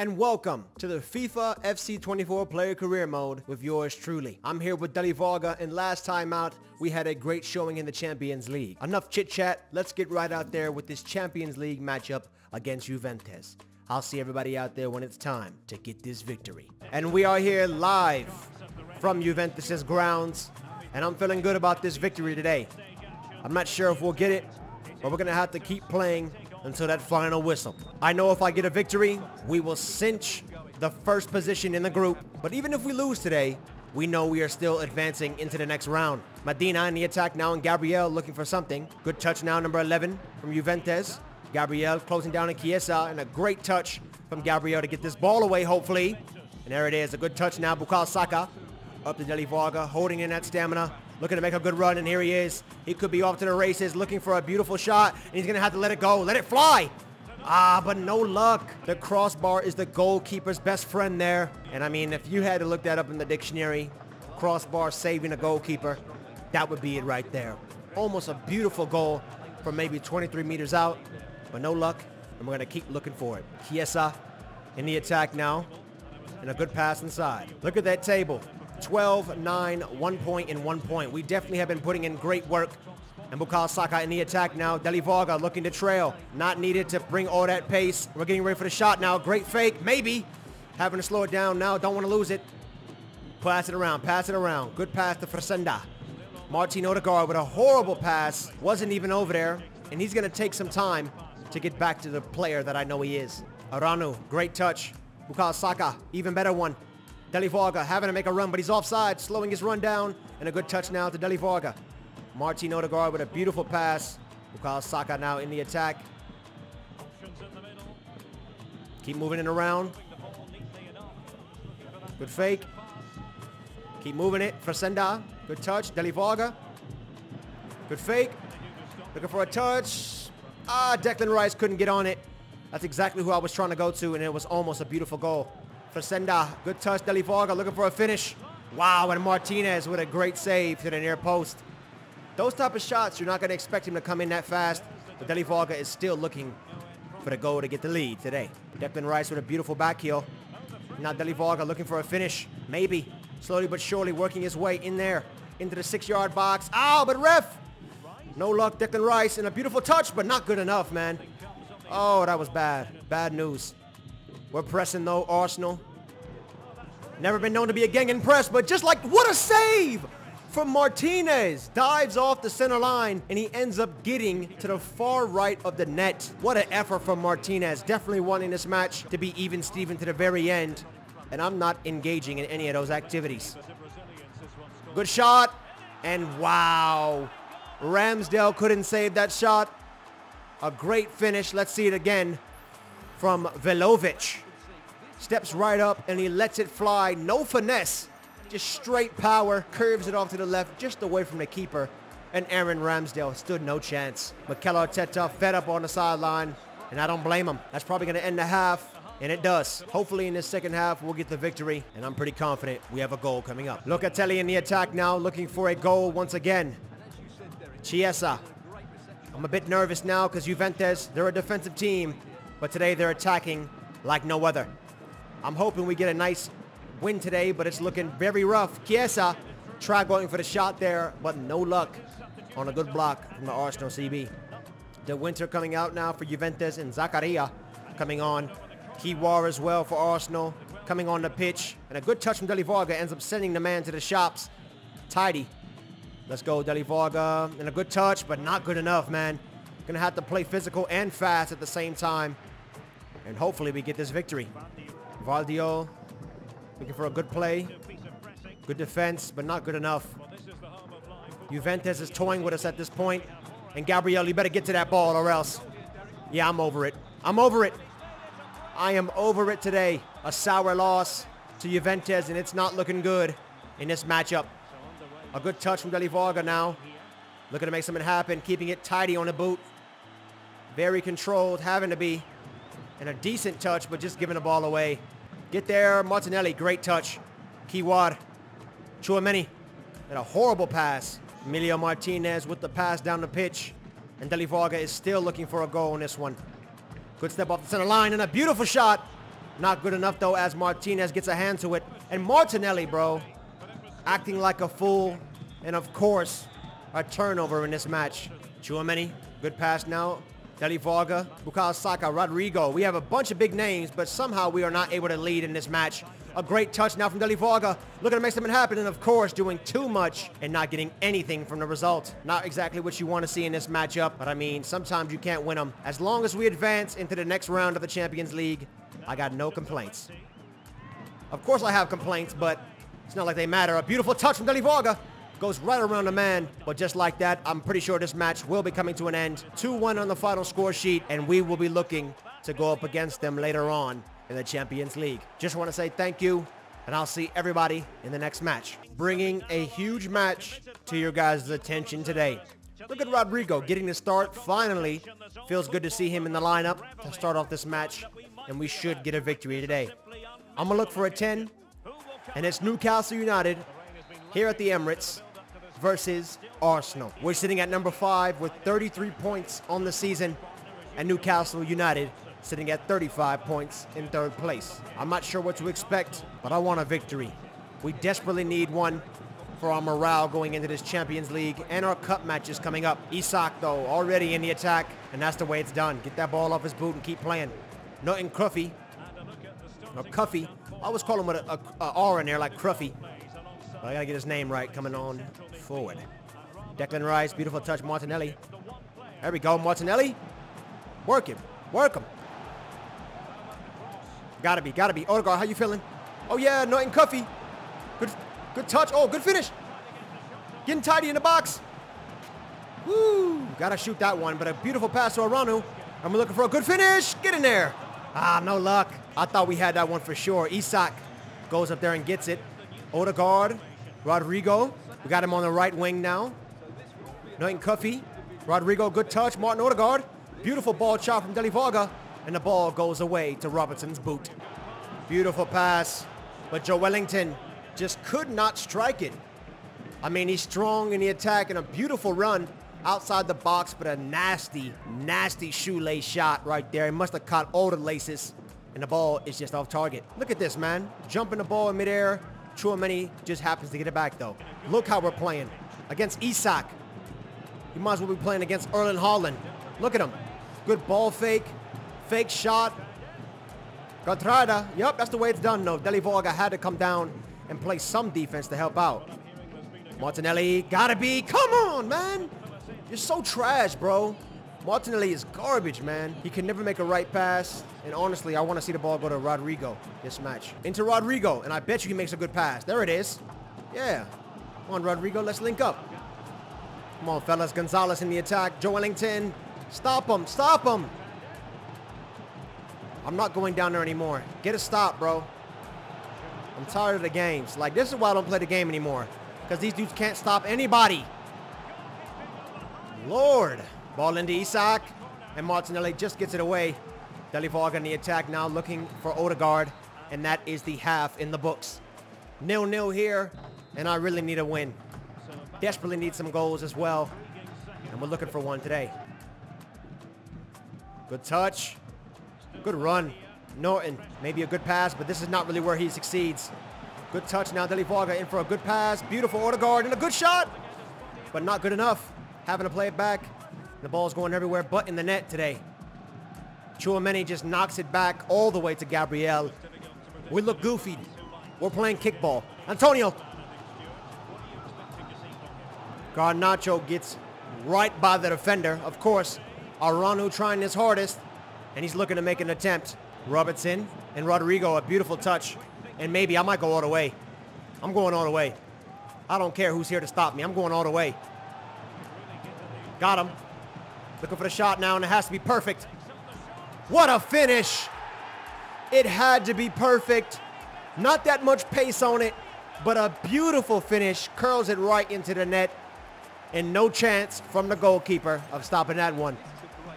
And welcome to the FIFA FC 24 player career mode with yours truly. I'm here with Deli Varga, and last time out, we had a great showing in the Champions League. Enough chit chat, let's get right out there with this Champions League matchup against Juventus. I'll see everybody out there when it's time to get this victory. And we are here live from Juventus' grounds, and I'm feeling good about this victory today. I'm not sure if we'll get it, but we're gonna have to keep playing until that final whistle. I know if I get a victory, we will cinch the first position in the group. But even if we lose today, we know we are still advancing into the next round. Medina in the attack now, and Gabriel looking for something. Good touch now, number 11 from Juventus. Gabriel closing down on Chiesa, and a great touch from Gabriel to get this ball away, hopefully. And there it is, a good touch now. Bukayo Saka up to Deli Varga, holding in that stamina. Looking to make a good run, and here he is. He could be off to the races, looking for a beautiful shot, and he's gonna have to let it go, let it fly. Ah, but no luck. The crossbar is the goalkeeper's best friend there. And I mean, if you had to look that up in the dictionary, crossbar saving a goalkeeper, that would be it right there. Almost a beautiful goal from maybe 23 meters out, but no luck, and we're gonna keep looking for it. Chiesa in the attack now, and a good pass inside. Look at that table. 12, 9, 1 point, and 1 point. We definitely have been putting in great work. And Bukayo Saka in the attack now. Deli Varga looking to trail. Not needed to bring all that pace. We're getting ready for the shot now. Great fake, maybe. Having to slow it down now. Don't want to lose it. Pass it around, pass it around. Good pass to Fresenda. Martin Odegaard with a horrible pass. Wasn't even over there. And he's going to take some time to get back to the player that I know he is. Aranu, great touch. Bukayo Saka, even better one. Deli Varga having to make a run, but he's offside, slowing his run down, and a good touch now to Deli Varga. Martin Odegaard with a beautiful pass. Bukayo Saka now in the attack. Keep moving it around. Good fake. Keep moving it. Fresenda, good touch. Deli Varga. Good fake. Looking for a touch. Ah, Declan Rice couldn't get on it. That's exactly who I was trying to go to, and it was almost a beautiful goal. Fresenda, good touch. Deli Varga looking for a finish. Wow, and Martinez with a great save to the near post. Those type of shots, you're not going to expect him to come in that fast, but Deli Varga is still looking for the goal to get the lead today. Declan Rice with a beautiful back heel. Now Deli Varga looking for a finish, maybe. Slowly but surely working his way in there, into the 6-yard box. Oh, but ref! No luck, Declan Rice, and a beautiful touch, but not good enough, man. Oh, that was bad. Bad news. We're pressing though, Arsenal. Never been known to be a gang press, but just like, what a save from Martinez. Dives off the center line, and he ends up getting to the far right of the net. What an effort from Martinez. Definitely wanting this match to be even Steven to the very end, and I'm not engaging in any of those activities. Good shot, and wow. Ramsdale couldn't save that shot. A great finish, let's see it again. From Velovic, steps right up and he lets it fly, no finesse, just straight power, curves it off to the left, just away from the keeper, and Aaron Ramsdale stood no chance. Mikel Arteta fed up on the sideline, and I don't blame him. That's probably gonna end the half, and it does. Hopefully in this second half, we'll get the victory, and I'm pretty confident we have a goal coming up. Locatelli in the attack now, looking for a goal once again. Chiesa, I'm a bit nervous now because Juventus, they're a defensive team, but today they're attacking like no other. I'm hoping we get a nice win today, but it's looking very rough. Chiesa tried going for the shot there, but no luck on a good block from the Arsenal CB. De Winter coming out now for Juventus, and Zakaria coming on. Kiwar as well for Arsenal, coming on the pitch. And a good touch from Deli Varga ends up sending the man to the shops. Tidy. Let's go, Deli Varga. And a good touch, but not good enough, man. Gonna have to play physical and fast at the same time. And hopefully we get this victory. Valdio looking for a good play. Good defense, but not good enough. Juventus is toying with us at this point. And Gabriel, you better get to that ball or else. Yeah, I'm over it. I'm over it. I am over it today. A sour loss to Juventus, and it's not looking good in this matchup. A good touch from Deli Varga now. Looking to make something happen, keeping it tidy on the boot. Very controlled, having to be. And a decent touch, but just giving the ball away. Get there, Martinelli, great touch. Kiwar, Tchouaméni, and a horrible pass. Emilio Martinez with the pass down the pitch. And Deli Varga is still looking for a goal in this one. Good step off the center line, and a beautiful shot. Not good enough, though, as Martinez gets a hand to it. And Martinelli, bro, acting like a fool. And, of course, a turnover in this match. Tchouaméni, good pass now. Deli Varga, Bukayo Saka, Rodrigo. We have a bunch of big names, but somehow we are not able to lead in this match. A great touch now from Deli Varga, looking to make something happen, and of course doing too much and not getting anything from the result. Not exactly what you want to see in this matchup, but I mean, sometimes you can't win them. As long as we advance into the next round of the Champions League, I got no complaints. Of course I have complaints, but it's not like they matter. A beautiful touch from Deli Varga. Goes right around the man, but just like that, I'm pretty sure this match will be coming to an end. 2-1 on the final score sheet, and we will be looking to go up against them later on in the Champions League. Just want to say thank you, and I'll see everybody in the next match. Bringing a huge match to your guys' attention today. Look at Rodrigo getting the start, finally. Feels good to see him in the lineup to start off this match, and we should get a victory today. I'm going to look for a 10, and it's Newcastle United here at the Emirates versus Arsenal. We're sitting at number 5 with 33 points on the season, and Newcastle United sitting at 35 points in third place. I'm not sure what to expect, but I want a victory. We desperately need one for our morale going into this Champions League and our cup matches coming up. Isak, though, already in the attack, and that's the way it's done. Get that ball off his boot and keep playing. Nothing Cruffy. Or Cuffy. I always call him with a R in there, like Cruffy. But I gotta get his name right coming on forward. Declan Rice, beautiful touch, Martinelli. There we go, Martinelli. Work him, work him. Gotta be. Odegaard, how you feeling? Oh yeah, Norton Cuffy. Good touch, oh, good finish. Getting tidy in the box. Woo, gotta shoot that one, but a beautiful pass to Aranu. I'm looking for a good finish, get in there. Ah, no luck. I thought we had that one for sure. Isak goes up there and gets it. Odegaard, Rodrigo, we got him on the right wing now. Nothing Cuffy, Rodrigo, good touch, Martin Odegaard. Beautiful ball chop from Deli Varga, and the ball goes away to Robertson's boot. Beautiful pass, but Joe Wellington just could not strike it. I mean, he's strong in the attack and a beautiful run outside the box, but a nasty, nasty shoelace shot right there. He must have caught all the laces, and the ball is just off target. Look at this, man, jumping the ball in midair. Tchouaméni just happens to get it back, though. Look how we're playing against Isak. You might as well be playing against Erling Haaland. Look at him. Good ball fake. Fake shot. Contrada. Yep, that's the way it's done, though. Deli Varga had to come down and play some defense to help out. Martinelli, gotta be. Come on, man. You're so trash, bro. Martinelli is garbage, man. He can never make a right pass. And honestly, I want to see the ball go to Rodrigo this match. Into Rodrigo, and I bet you he makes a good pass. There it is. Yeah. Come on, Rodrigo, let's link up. Come on, fellas. Gonzalez in the attack. Joe Wellington. Stop him. Stop him. I'm not going down there anymore. Get a stop, bro. I'm tired of the games. Like, this is why I don't play the game anymore. Because these dudes can't stop anybody. Lord. Ball into Isak, and Martinelli just gets it away. Deli Varga in the attack now, looking for Odegaard, and that is the half in the books. 0-0 here, and I really need a win. Desperately need some goals as well, and we're looking for one today. Good touch. Good run. Norton, maybe a good pass, but this is not really where he succeeds. Good touch now, Deli Varga in for a good pass. Beautiful Odegaard, and a good shot, but not good enough. Having to play it back. The ball's going everywhere but in the net today. Tchouaméni just knocks it back all the way to Gabriel. We look goofy. We're playing kickball. Antonio. Garnacho gets right by the defender. Of course, Aranu trying his hardest, and he's looking to make an attempt. Robertson and Rodrigo, a beautiful touch. And maybe I might go all the way. I'm going all the way. I don't care who's here to stop me. I'm going all the way. Got him. Looking for the shot now, and it has to be perfect. What a finish. It had to be perfect. Not that much pace on it, but a beautiful finish. Curls it right into the net, and no chance from the goalkeeper of stopping that one.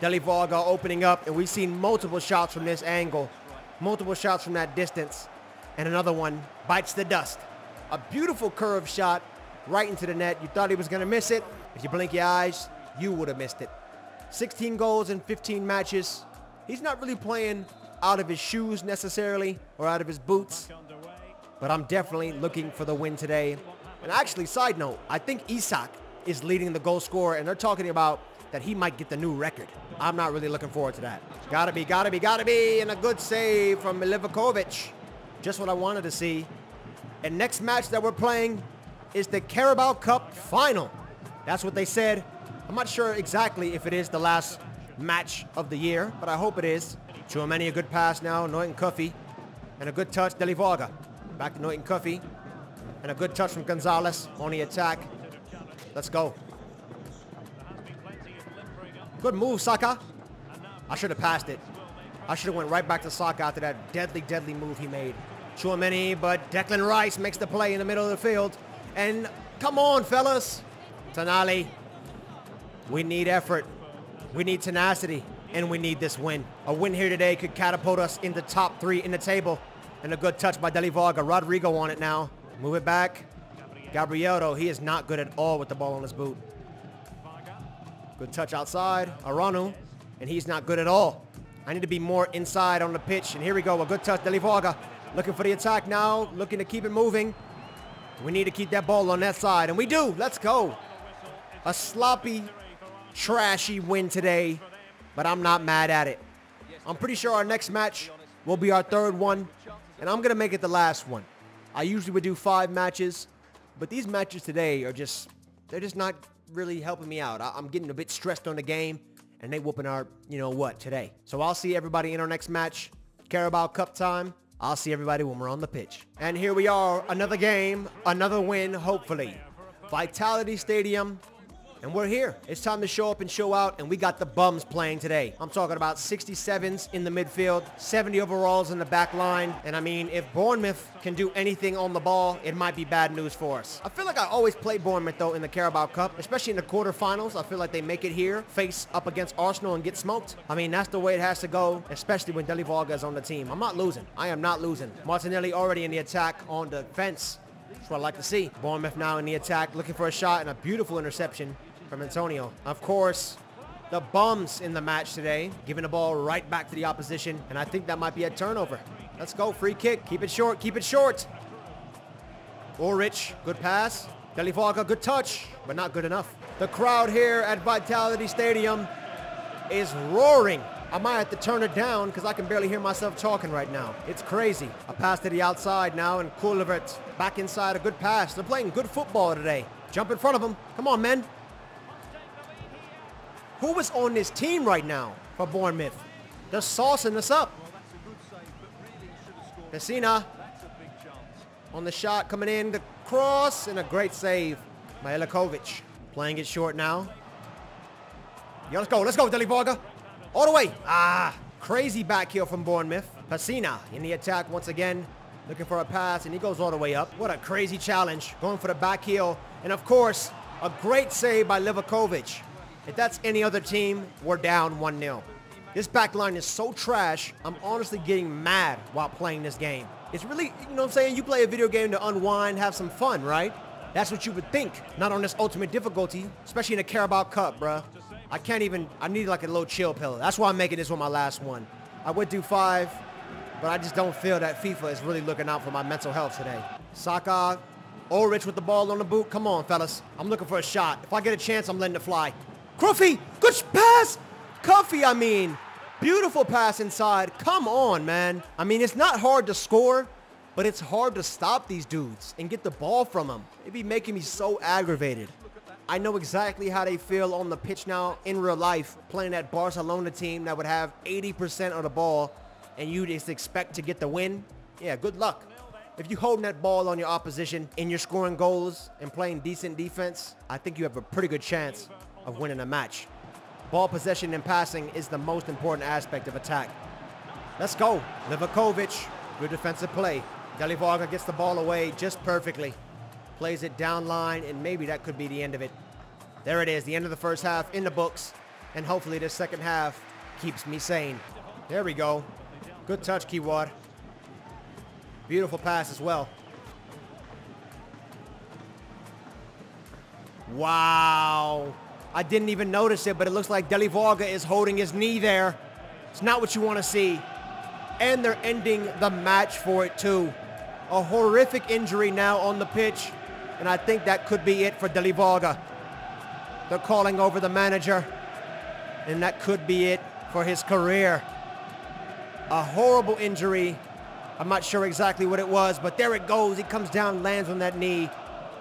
Deli Varga opening up, and we've seen multiple shots from this angle, multiple shots from that distance, and another one bites the dust. A beautiful curved shot right into the net. You thought he was going to miss it. If you blink your eyes, you would have missed it. 16 goals in 15 matches. He's not really playing out of his shoes necessarily or out of his boots, but I'm definitely looking for the win today. And actually, side note, I think Isak is leading the goal scorer, and they're talking about that he might get the new record. I'm not really looking forward to that. Gotta be, and a good save from Livakovic. Just what I wanted to see. And next match that we're playing is the Carabao Cup final. That's what they said. I'm not sure exactly if it is the last match of the year, but I hope it is. Tchouaméni, a good pass now, Neuton Cuffy, and a good touch, Deli Varga. Back to Neuton Cuffy, and a good touch from Gonzalez on the attack. Let's go. Good move, Saka. I should have passed it. I should have went right back to Saka after that deadly move he made. Tchouaméni, but Declan Rice makes the play in the middle of the field. And come on, fellas. Tonali, we need effort. We need tenacity. And we need this win. A win here today could catapult us in the top three in the table. And a good touch by Deli Varga. Rodrigo on it now. Move it back. Gabriel, though, he is not good at all with the ball on his boot. Good touch outside. Aranu, and he's not good at all. I need to be more inside on the pitch. And here we go. A good touch. Deli Varga looking for the attack now. Looking to keep it moving. We need to keep that ball on that side. And we do. Let's go. A sloppy, trashy win today. But I'm not mad at it. I'm pretty sure our next match will be our third one, and I'm going to make it the last one. I usually would do 5 matches, but these matches today are just, they're just not really helping me out. I'm getting a bit stressed on the game, and they whooping our, you know what, today. So I'll see everybody in our next match. Carabao Cup time. I'll see everybody when we're on the pitch. And here we are, another game, another win, hopefully. Vitality Stadium. And we're here. It's time to show up and show out, and we got the bums playing today. I'm talking about 67s in the midfield, 70 overalls in the back line, and I mean, if Bournemouth can do anything on the ball, it might be bad news for us. I feel like I always play Bournemouth, though, in the Carabao Cup, especially in the quarterfinals. I feel like they make it here, face up against Arsenal and get smoked. I mean, that's the way it has to go, especially when Deli Varga is on the team. I'm not losing. I am not losing. Martinelli already in the attack on the fence. That's what I like to see. Bournemouth now in the attack, looking for a shot and a beautiful interception from Antonio. Of course, the bums in the match today, giving the ball right back to the opposition, and I think that might be a turnover. Let's go, free kick. Keep it short, keep it short. Ulrich, good pass. Deli Varga, good touch, but not good enough. The crowd here at Vitality Stadium is roaring. I might have to turn it down because I can barely hear myself talking right now. It's crazy. A pass to the outside now, and Kulivert back inside, a good pass. They're playing good football today. Jump in front of them. Come on, men. Who is on this team right now for Bournemouth? They're saucing us up. Pessina on the shot, coming in, the cross, and a great save by Livakovic. Playing it short now. Yeah, let's go, Deli Varga. All the way. Ah, crazy back heel from Bournemouth. Pessina in the attack once again, looking for a pass, and he goes all the way up. What a crazy challenge, going for the back heel. And of course, a great save by Livakovic. If that's any other team, we're down 1-0. This back line is so trash, I'm honestly getting mad while playing this game. It's really, you know what I'm saying? You play a video game to unwind, have some fun, right? That's what you would think. Not on this ultimate difficulty, especially in a Carabao Cup, bruh. I can't even, I need like a little chill pill. That's why I'm making this one my last one. I would do 5, but I just don't feel that FIFA is really looking out for my mental health today. Saka, Ulrich with the ball on the boot. Come on, fellas. I'm looking for a shot. If I get a chance, I'm letting it fly. Cuffy, good pass. Cuffy, I mean, beautiful pass inside. Come on, man. I mean, it's not hard to score, but it's hard to stop these dudes and get the ball from them. It'd be making me so aggravated. I know exactly how they feel on the pitch now in real life, playing that Barcelona team that would have 80% of the ball and you just expect to get the win. Yeah, good luck. If you hold that ball on your opposition and you're scoring goals and playing decent defense, I think you have a pretty good chance of winning a match. Ball possession and passing is the most important aspect of attack. Let's go. Livakovic, good defensive play. Deli Varga gets the ball away just perfectly. Plays it down line, and maybe that could be the end of it. There it is, the end of the first half in the books, and hopefully the second half keeps me sane. There we go. Good touch, Kiwad. Beautiful pass as well. Wow. I didn't even notice it, but it looks like Deli Varga is holding his knee there. It's not what you want to see. and they're ending the match for it too. A horrific injury now on the pitch, and I think that could be it for Deli Varga. They're calling over the manager, and that could be it for his career. A horrible injury. I'm not sure exactly what it was, but there it goes. He comes down, lands on that knee,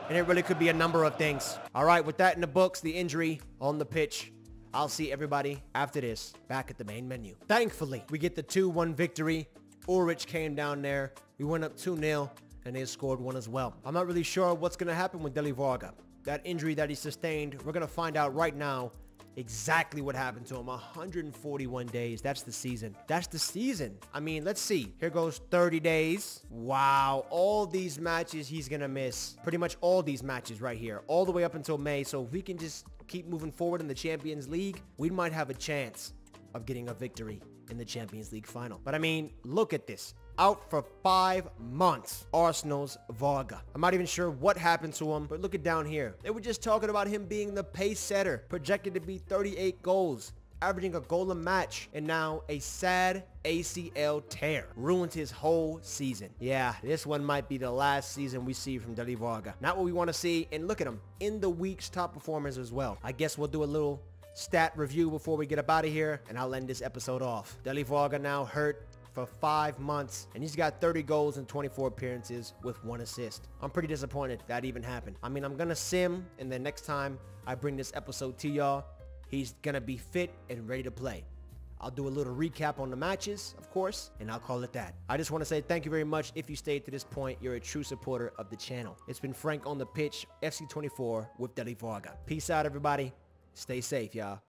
and it really could be a number of things. All right, with that in the books, the injury on the pitch. I'll see everybody after this back at the main menu. Thankfully, we get the 2-1 victory. Ulrich came down there. We went up 2-0, and they scored one as well. I'm not really sure what's going to happen with Deli Varga. That injury that he sustained, we're going to find out right now exactly what happened to him. 141 days. That's the season. That's the season. I mean, let's see. Here goes 30 days. Wow. All these matches he's going to miss. Pretty much all these matches right here, all the way up until May. So if we can just keep moving forward in the Champions League, we might have a chance of getting a victory in the Champions League final. But I mean, look at this. Out for 5 months, Arsenal's Varga. I'm not even sure what happened to him, but look at down here. They were just talking about him being the pace setter, projected to be 38 goals, averaging a goal a match, and now a sad ACL tear ruins his whole season. Yeah, this one might be the last season we see from Deli Varga. Not what we want to see, and look at him in the week's top performers as well. I guess we'll do a little stat review before we get up out of here, and I'll end this episode off. Deli Varga now hurt for 5 months, and he's got 30 goals and 24 appearances with 1 assist. I'm pretty disappointed that even happened. I mean, I'm gonna sim, and then next time I bring this episode to y'all, he's gonna be fit and ready to play. I'll do a little recap on the matches, of course, and I'll call it that. I just want to say thank you very much. If you stayed to this point, you're a true supporter of the channel. It's been Frank on the pitch, FC 24 with Deli Varga. Peace out, everybody. Stay safe, y'all.